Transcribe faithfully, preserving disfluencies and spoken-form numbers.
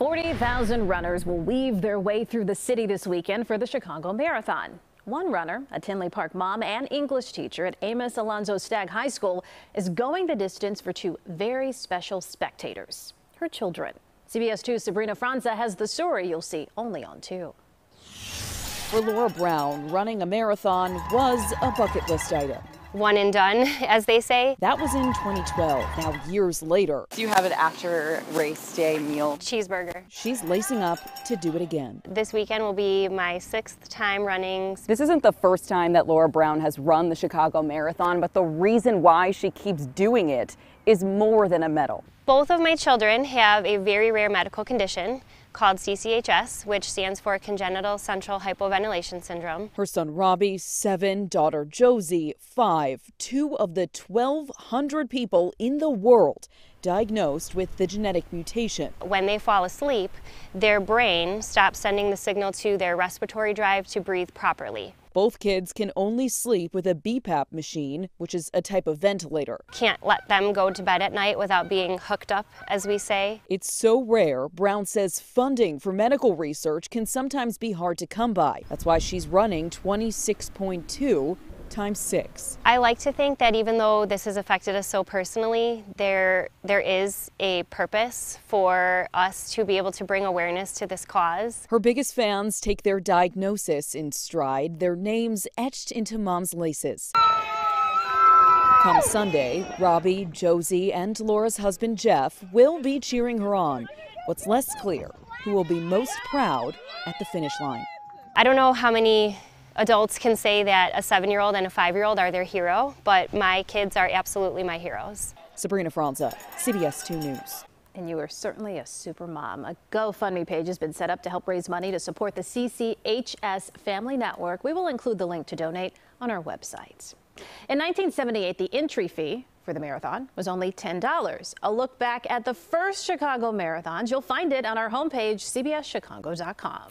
forty thousand runners will weave their way through the city this weekend for the Chicago Marathon. One runner, a Tinley Park mom and English teacher at Amos Alonzo Stagg High School, is going the distance for two very special spectators, her children. C B S two's Sabrina Franza has the story you'll see only on two. For Laura Brown, running a marathon was a bucket list item. One and done, as they say. That was in twenty twelve, now years later. Do you have an after race day meal? Cheeseburger. She's lacing up to do it again. This weekend will be my sixth time running. This isn't the first time that Laura Brown has run the Chicago Marathon, but the reason why she keeps doing it is more than a medal. Both of my children have a very rare medical condition called C C H S, which stands for Congenital Central Hypoventilation Syndrome. Her son Robbie, seven, daughter Josie, five, two of the twelve hundred people in the world diagnosed with the genetic mutation. When they fall asleep, their brain stops sending the signal to their respiratory drive to breathe properly. Both kids can only sleep with a B P A P machine, which is a type of ventilator. Can't let them go to bed at night without being hooked up, as we say. It's so rare, Brown says funding for medical research can sometimes be hard to come by. That's why she's running twenty-six point two times six. I like to think that even though this has affected us so personally, there there is a purpose for us to be able to bring awareness to this cause. Her biggest fans take their diagnosis in stride, their names etched into mom's laces. Come Sunday, Robbie, Josie, and Laura's husband Jeff will be cheering her on. What's less clear, who will be most proud at the finish line. I don't know how many adults can say that a seven-year-old and a five-year-old are their hero, but my kids are absolutely my heroes. Sabrina Franza, C B S two News. And you are certainly a super mom. A GoFundMe page has been set up to help raise money to support the C C H S Family Network. We will include the link to donate on our website. In nineteen seventy-eight, the entry fee for the marathon was only ten dollars. A look back at the first Chicago Marathons. You'll find it on our homepage, C B S Chicago dot com.